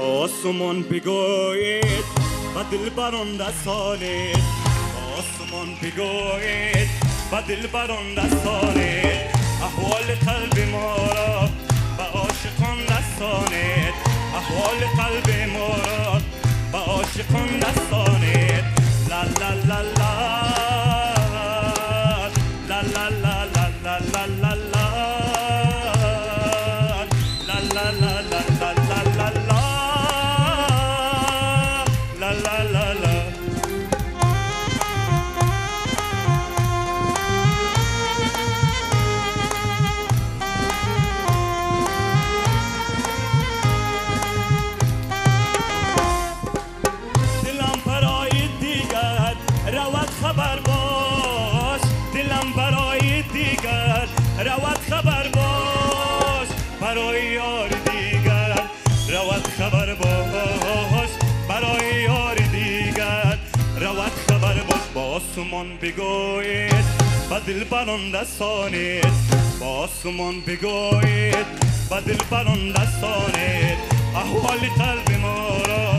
آسمان بگوید و دلبران رسانید، آسمان بگوید و دلبران رسانید، احوال قلب ما را به عاشقان رسانید، احوال قلب ما را به عاشقان رسانید. لا لا لا لا لا لا لا لا لا لا لا روت خبر باش برای یار دیگر، روت خبر باش برای یار دیگر، روت خبر باش. با آسمان بگوید و دلبران رسانید، با آسمان بگوید و دلبران رسانید، احوال قلب ما را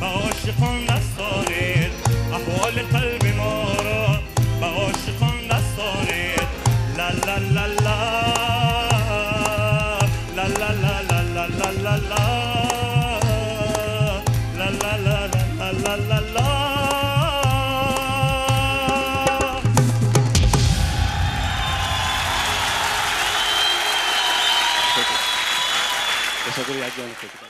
به عاشقان رسانید، احوال قلب ما را به عاشقان رسانید. La la la la la la la la la la la la la la la la la la la. Teşekkür ederim.